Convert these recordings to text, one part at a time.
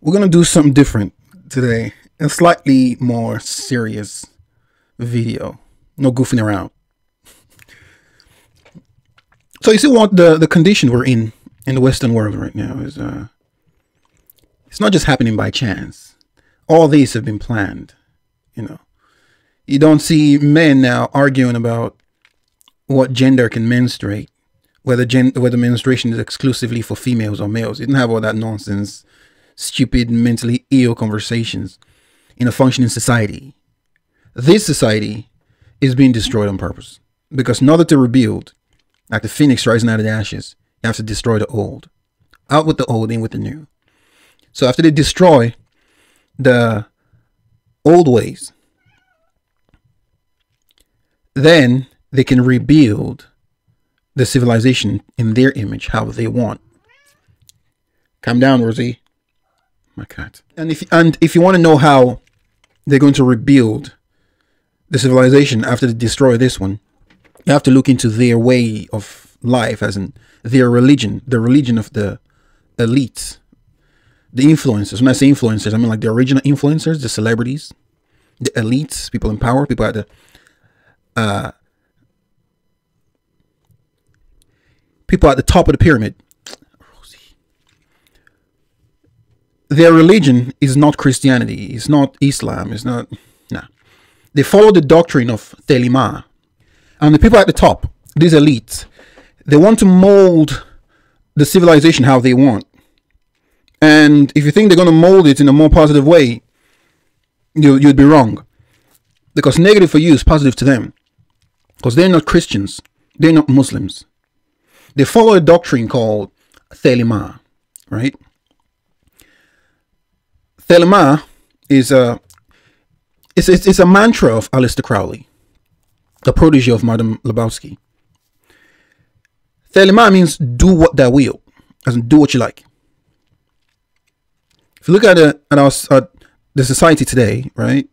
We're going to do something different today. A slightly more serious video. No goofing around. So you see what the condition we're in the Western world right now is, it's not just happening by chance. All these have been planned, you know. You don't see men now arguing about what gender can menstruate, whether menstruation is exclusively for females or males. You didn't have all that nonsense, stupid, mentally ill conversations in a functioning society. This society is being destroyed on purpose, because in order to rebuild, like the phoenix rising out of the ashes, you have to destroy the old. Out with the old, in with the new. So after they destroy the old ways, then they can rebuild the civilization in their image, how they want. Calm down, Rosie. My God. And if you want to know how they're going to rebuild the civilization after they destroy this one, you have to look into their way of life, as in their religion, the religion of the elites, the influencers. When I say influencers, I mean like the original influencers, the celebrities, the elites, people in power, people at the top of the pyramid. Rosie. Their religion is not Christianity, it's not Islam, it's not, nah. They follow the doctrine of Thelema. And the people at the top, these elites, they want to mold the civilization how they want. And if you think they're going to mold it in a more positive way, you'd be wrong. Because negative for you is positive to them. Because they're not Christians. They're not Muslims. They follow a doctrine called Thelema, right? Thelema is a mantra of Aleister Crowley, the protege of Madame Lebowski. Thelema means do what thou will, as in do what you like. If you look at the society today, right?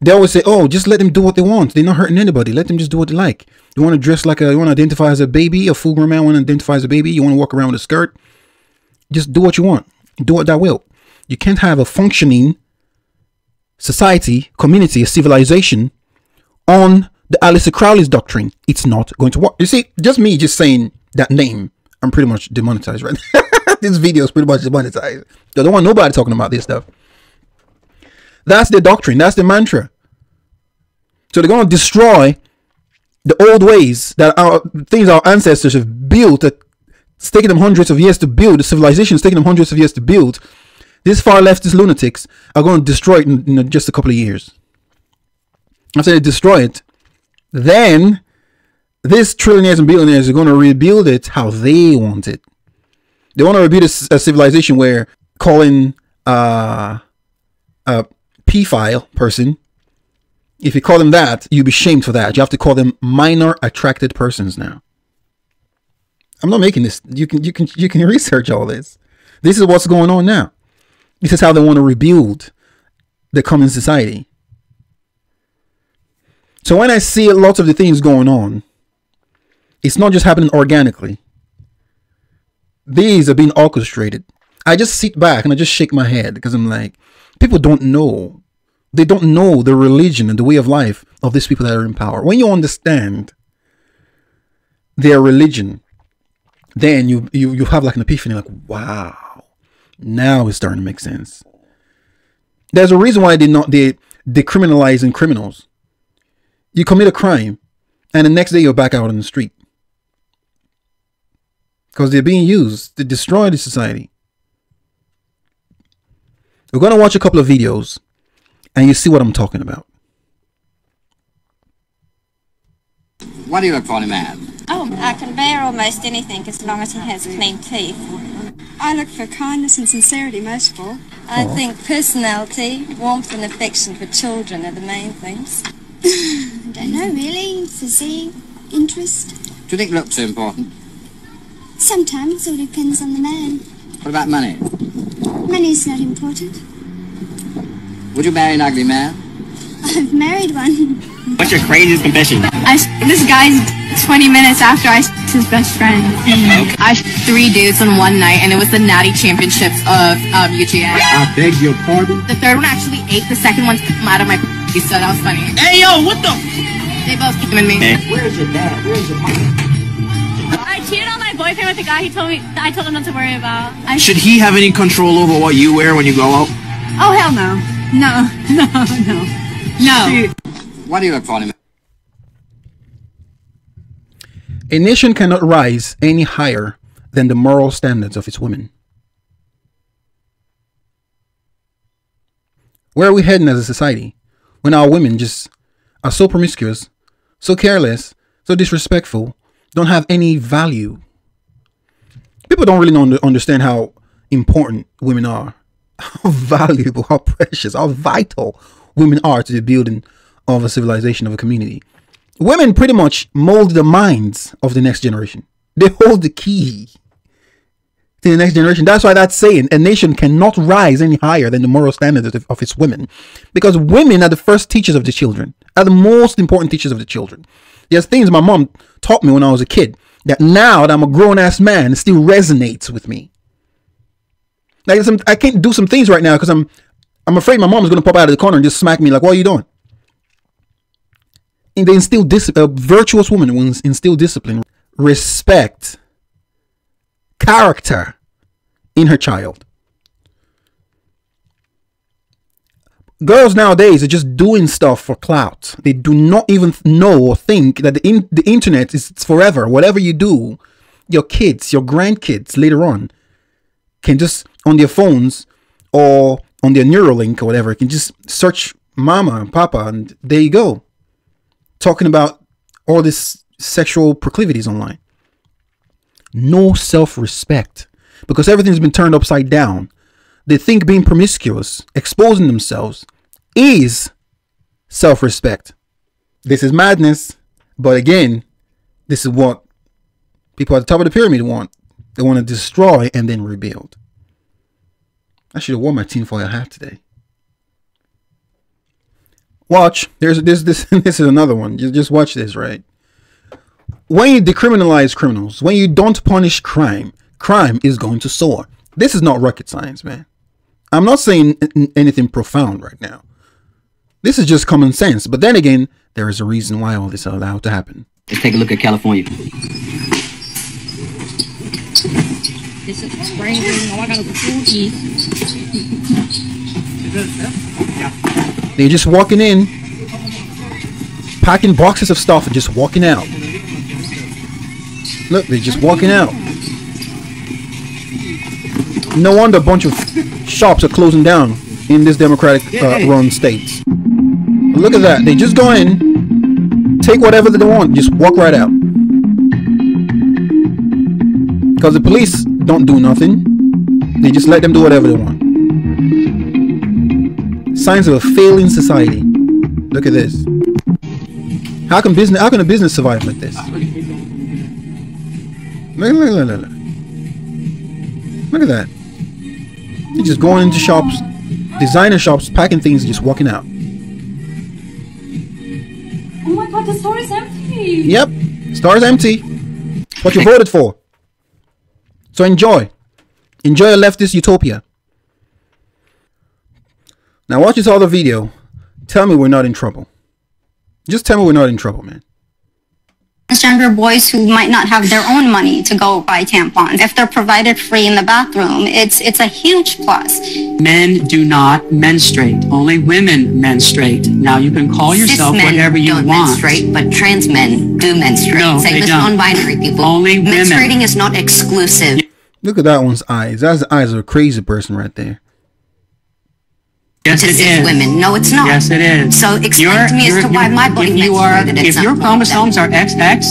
They always say, oh, just let them do what they want. They're not hurting anybody. Let them just do what they like. You want to dress like you want to identify as a baby, a full grown man want to identify as a baby. You want to walk around with a skirt. Just do what you want. Do what thou will. You can't have a functioning society, community, a civilization on the Aleister Crowley's doctrine. It's not going to work. You see, just me saying that name, I'm pretty much demonetized right now. This video is pretty much demonetized. I don't want nobody talking about this stuff. That's the doctrine. That's the mantra. So they're going to destroy the old ways that our ancestors have built. It's taken them hundreds of years to build. The civilization is taking them hundreds of years to build. These far leftist lunatics are going to destroy it in just a couple of years. After they destroy it, then these trillionaires and billionaires are going to rebuild it how they want it. They want to rebuild a civilization where calling a pedophile person, if you call them that, you'll be shamed for that. You have to call them minor attracted persons now. I'm not making this. You can research all this. This is what's going on now. This is how they want to rebuild the common society. So when I see a lot of the things going on, it's not just happening organically. These are being orchestrated. I just sit back and I just shake my head, because I'm like, people don't know. They don't know the religion and the way of life of these people that are in power. When you understand their religion, then you have like an epiphany, like, wow, now it's starting to make sense. There's a reason why they decriminalizing criminals. You commit a crime and the next day you're back out on the street, because they're being used to destroy the society. We're going to watch a couple of videos and you see what I'm talking about. What do you look for in a man? Oh, I can bear almost anything as long as he has clean teeth. I look for kindness and sincerity most of all. I think personality, warmth and affection for children are the main things. I don't know really, physique, interest. Do you think looks are important? Sometimes, it all depends on the man. What about money? Money's not important. Would you marry an ugly man? I've married one. What's your craziest confession? This guy's 20 minutes after I s***ed his best friend. Okay. I s***ed 3 dudes in one night, and it was the Natty Championships of UGA. I beg your pardon? The third one actually ate the second one's cum out of my p***y, so that was funny. Hey, yo, what the f***? They both came in me. Hey. Where's your dad? Where's your mom? I cheated on my boyfriend with a guy he told me that I told him not to worry about. Should he have any control over what you wear when you go out? Oh, hell no. No. No, no. No. Why do you look for him? A nation cannot rise any higher than the moral standards of its women. Where are we heading as a society when our women just are so promiscuous, so careless, so disrespectful, don't have any value? People don't really understand how important women are, how valuable, how precious, how vital women are to the building of a civilization, of a community. Women pretty much mold the minds of the next generation. They hold the key to the next generation. That's why that's saying a nation cannot rise any higher than the moral standards of its women, because women are the first teachers of the children, are the most important teachers of the children. There's things my mom taught me when I was a kid that now that I'm a grown-ass man, it still resonates with me. Like I can't do some things right now because I'm afraid my mom's going to pop out of the corner and just smack me like, what are you doing? And they instill discipline. A virtuous woman will instill discipline, respect, character in her child. Girls nowadays are just doing stuff for clout. They do not even know or think that the internet is forever. Whatever you do, your kids, your grandkids later on can just, on their phones or on their Neuralink or whatever, can just search mama and papa and there you go. Talking about all this sexual proclivities online. No self-respect, because everything's been turned upside down. They think being promiscuous, exposing themselves, is self-respect. This is madness. But again, this is what people at the top of the pyramid want. They want to destroy and then rebuild. I should have worn my tinfoil hat today. Watch. This is another one. Just watch this, right? When you decriminalize criminals, when you don't punish crime, crime is going to soar. This is not rocket science, man. I'm not saying anything profound right now. This is just common sense. But then again, there is a reason why all this is allowed to happen. Let's take a look at California. This is spring. They're just walking in, packing boxes of stuff and just walking out. Look, they're just walking out. No wonder a bunch of shops are closing down in this Democratic-run states. But look at that. They just go in, take whatever they want, just walk right out. Because the police don't do nothing. They just let them do whatever they want. Signs of a failing society. Look at this. How can a business survive like this? Look. Look at that. They're just going into shops, designer shops, packing things, and just walking out. Oh my god, the store is empty. Yep, the store is empty. What you voted for. So enjoy. Enjoy a leftist utopia. Now watch this other video. Tell me we're not in trouble. Just tell me we're not in trouble, man. Transgender boys who might not have their own money to go buy tampons. If they're provided free in the bathroom, it's a huge plus. Men do not menstruate. Only women menstruate. Now you can call yourself whatever you want. Menstruate, but trans men do menstruate. No, they don't. Non-binary people. Only women. Menstruating is not exclusive. Look at that one's eyes. That's the eyes of a crazy person right there. Yes, it is. Women. No, it's not. Yes, it is. So explain to me as to why my body menstruated. If your chromosomes are XX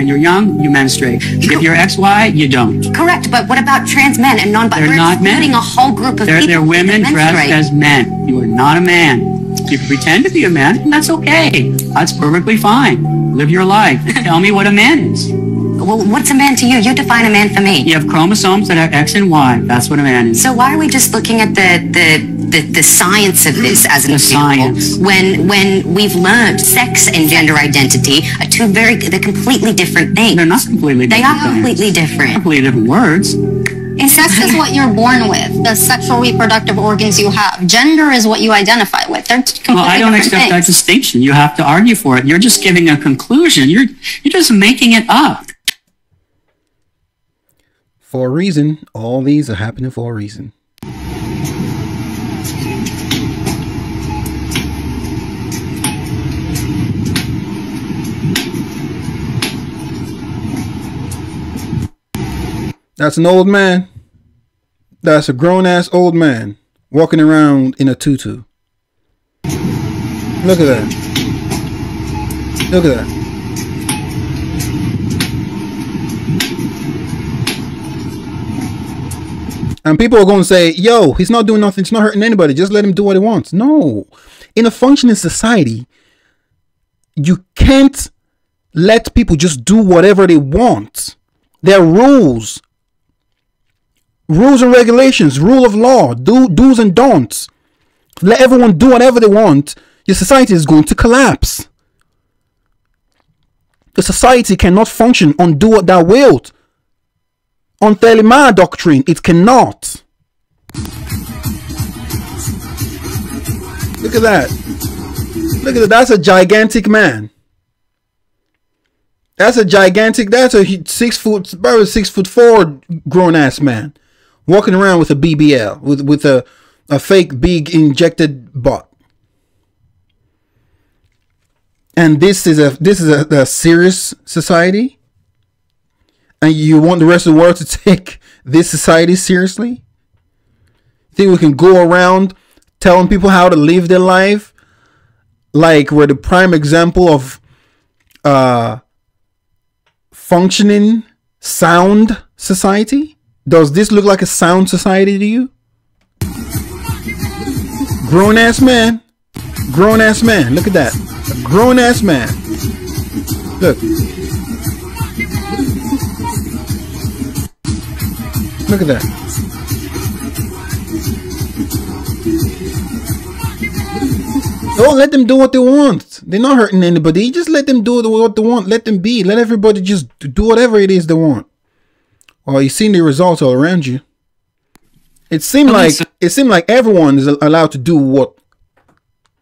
and you're young, you menstruate. If you're XY, you don't. Correct, but what about trans men and non-binary? They're not men. Including a whole group of people. They're women dressed as men. You are not a man. You pretend to be a man, and that's okay. That's perfectly fine. Live your life. Tell me what a man is. Well, what's a man to you? You define a man for me. You have chromosomes that have X and Y. That's what a man is. So why are we just looking at the science of this as an example? Science. When we've learned sex and gender identity are they're completely different things. They're not completely different. They are completely different. Completely different words. And sex is what you're born with, the sexual reproductive organs you have. Gender is what you identify with. They're completely different things. Well, I don't accept that distinction. You have to argue for it. You're just giving a conclusion. You're just making it up. For a reason, all these are happening for a reason. That's an old man. That's a grown-ass old man walking around in a tutu. Look at that. Look at that. And people are going to say, yo, he's not doing nothing. He's not hurting anybody. Just let him do what he wants. No. In a functioning society, you can't let people just do whatever they want. There are rules. Rules and regulations, rule of law, do's and don'ts. Let everyone do whatever they want. Your society is going to collapse. The society cannot function on do what thou wilt. On Thelema doctrine, it cannot. Look at that. Look at that. That's a gigantic man. That's a gigantic. That's a 6 foot, probably 6'4" grown ass man. Walking around with a BBL, with a fake big injected butt, and this is a serious society, and you want the rest of the world to take this society seriously? Think we can go around telling people how to live their life, like we're the prime example of functioning sound society? Does this look like a sound society to you? Grown-ass man. Grown-ass man. Look at that. A grown-ass man. Look. Look at that. Don't let them do what they want. They're not hurting anybody. Just let them do what they want. Let them be. Let everybody just do whatever it is they want. Well, you've seen the results all around you. It seemed like everyone is allowed to do what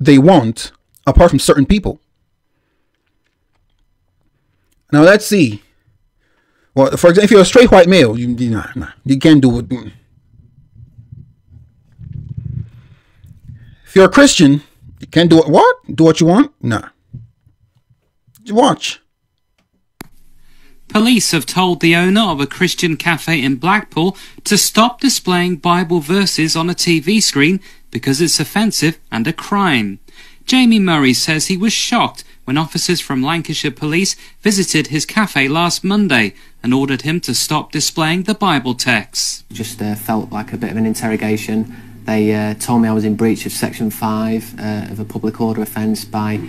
they want, apart from certain people. Now let's see. Well, for example, if you're a straight white male, you can't do what. If you're a Christian, you can't do what? Do what you want? Nah. Watch. Police have told the owner of a Christian cafe in Blackpool to stop displaying Bible verses on a TV screen because it's offensive and a crime. Jamie Murray says he was shocked when officers from Lancashire Police visited his cafe last Monday and ordered him to stop displaying the Bible texts. Just felt like a bit of an interrogation. They told me I was in breach of Section 5 of a public order offence by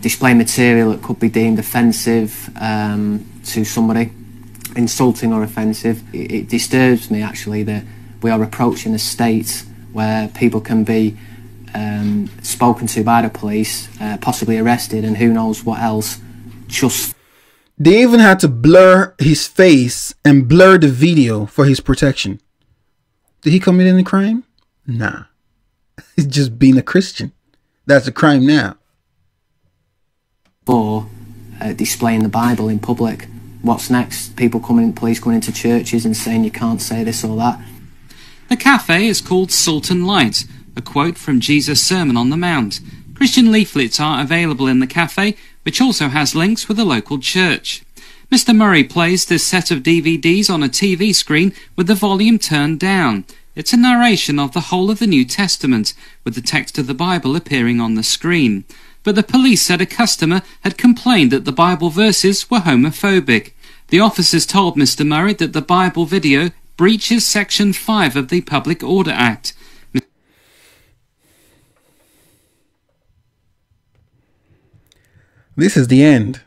display material that could be deemed offensive to somebody, insulting or offensive. It disturbs me actually that we are approaching a state where people can be spoken to by the police, possibly arrested, and who knows what else. Just they even had to blur his face and blur the video for his protection. Did he commit any crime? Nah, he's just being a Christian. That's a crime now. Or displaying the Bible in public. What's next? People coming, police going into churches and saying you can't say this or that. The cafe is called Salt and Light, a quote from Jesus' Sermon on the Mount. Christian leaflets are available in the cafe, which also has links with the local church. Mr. Murray plays this set of DVDs on a TV screen with the volume turned down. It's a narration of the whole of the New Testament, with the text of the Bible appearing on the screen. But the police said a customer had complained that the Bible verses were homophobic. The officers told Mr. Murray that the Bible video breaches Section 5 of the Public Order Act. This is the end.